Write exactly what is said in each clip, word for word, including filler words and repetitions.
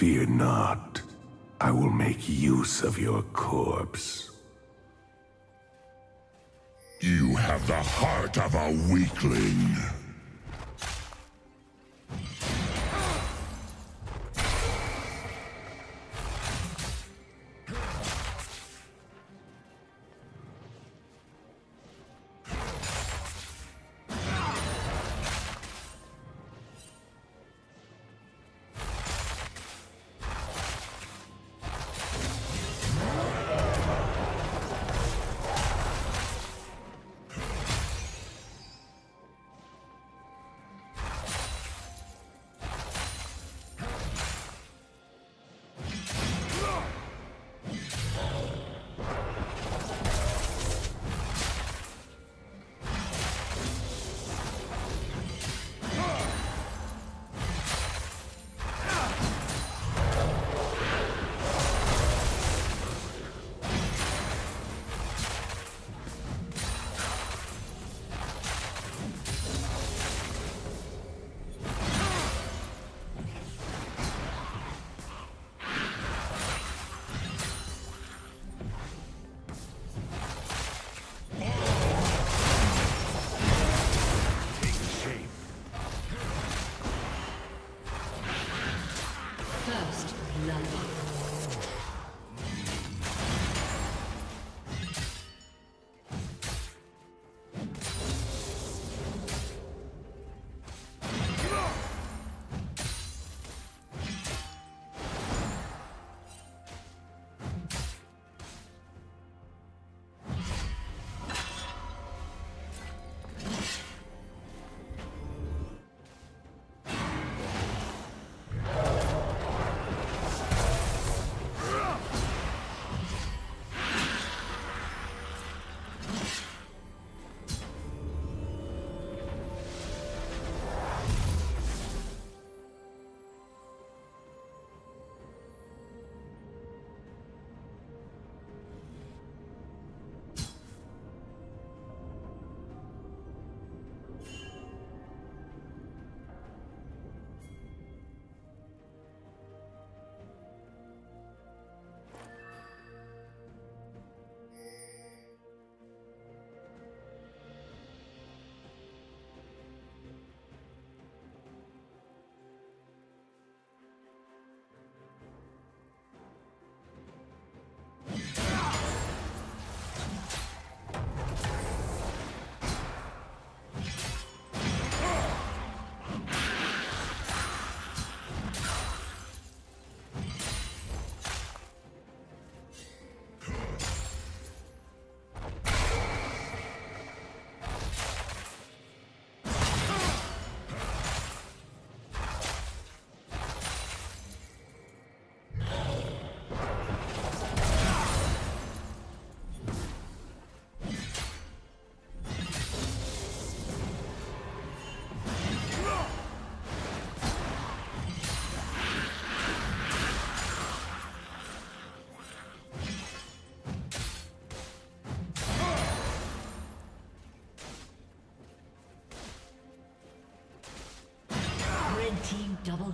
Fear not, I will make use of your corpse. You have the heart of a weakling. Double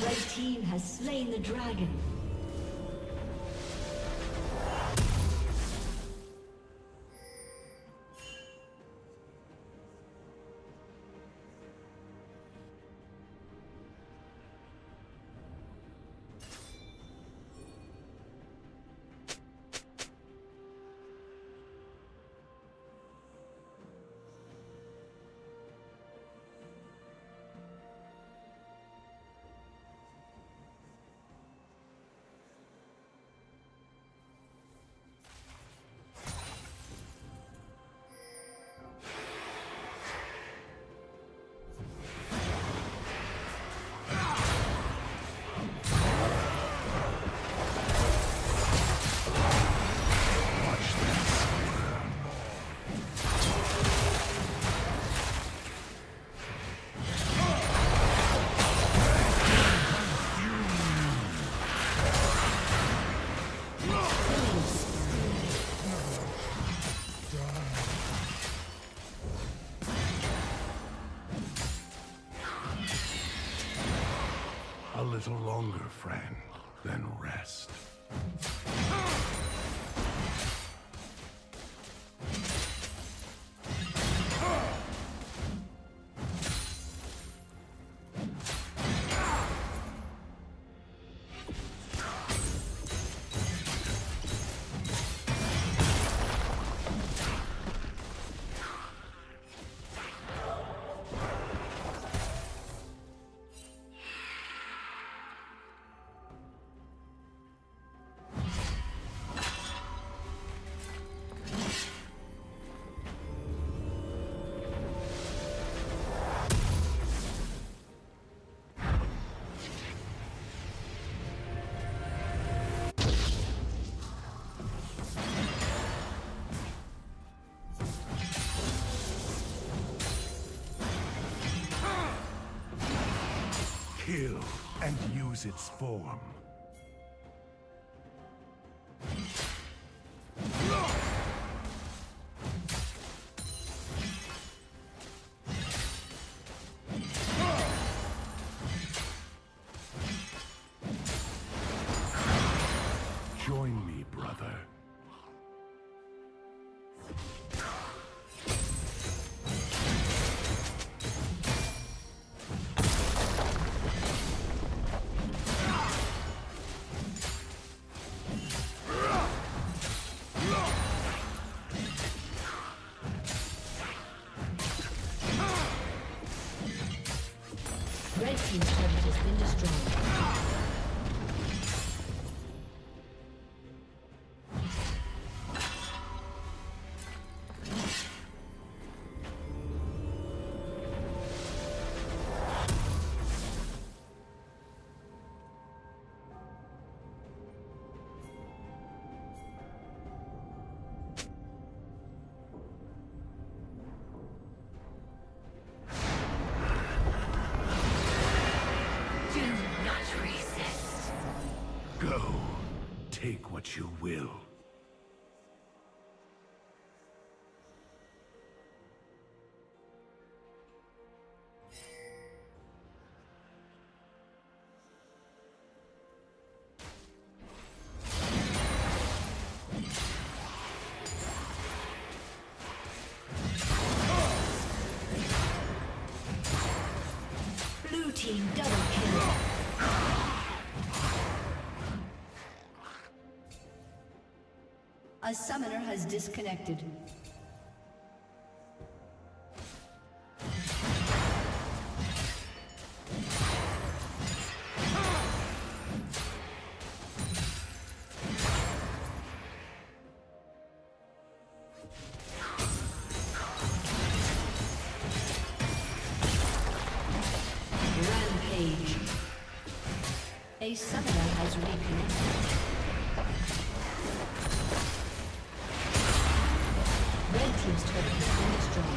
The team has slain the dragon. little longer, friend, then rest. Kill and use its form. Join me, brother. Take what you will. Blue team double kill. A summoner has disconnected. Rampage. A summoner has reconnected. Team's turret has been destroyed.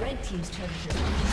Red team's turret has been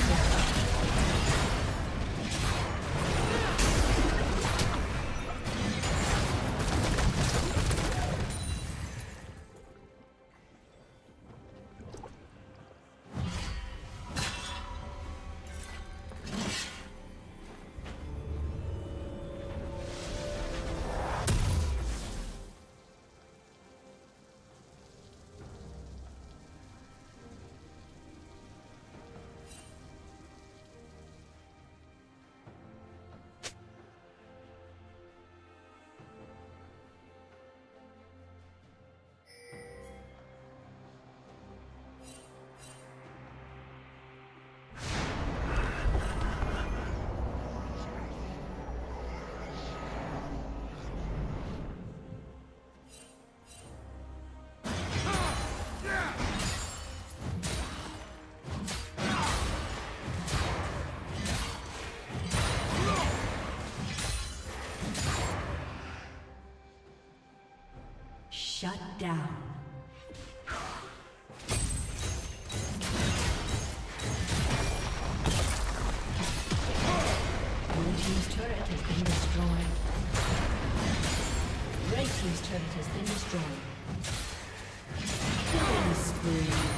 shut down. Blue team's turret has been destroyed. Red team's turret has been destroyed. Killing spree.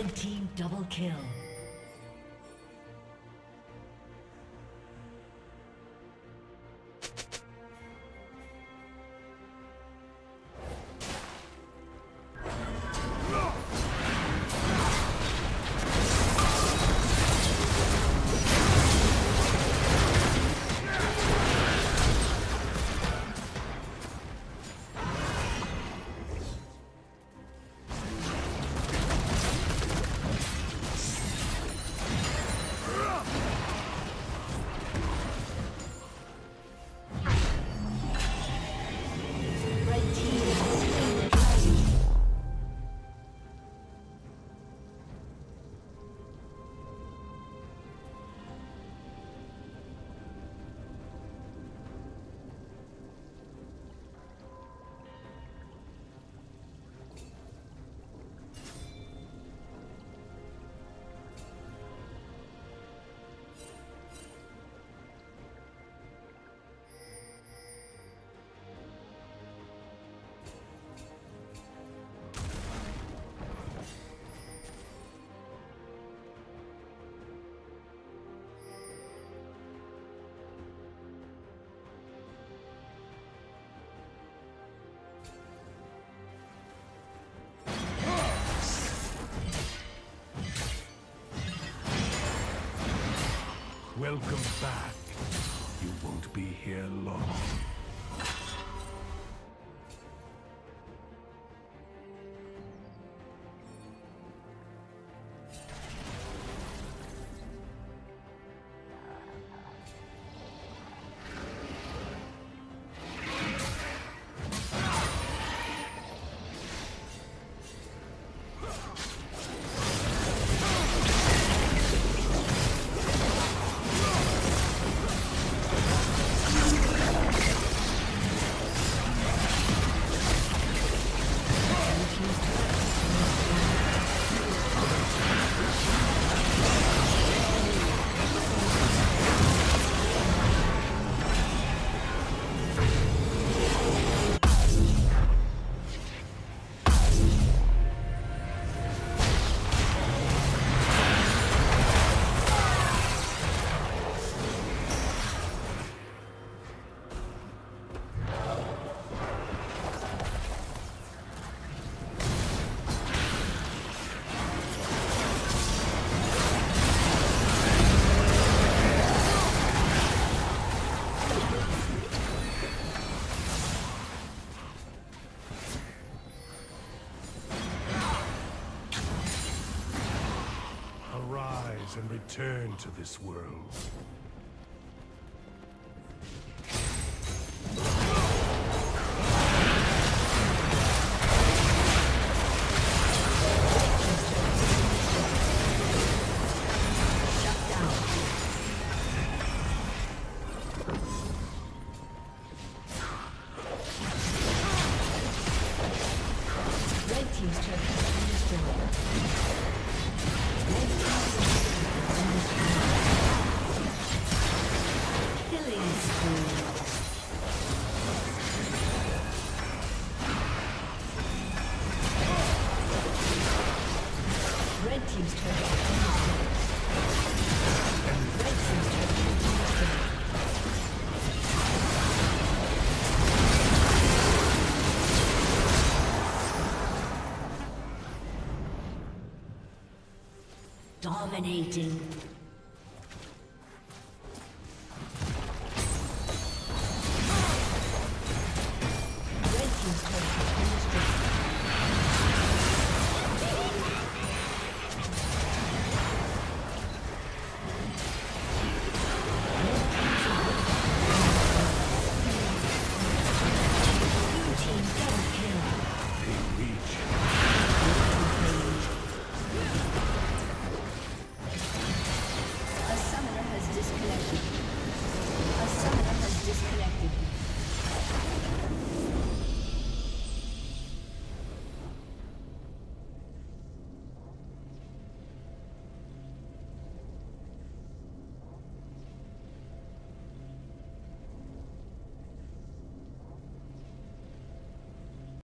Red team double kill. Welcome back. You won't be here long. And return to this world. Dominating.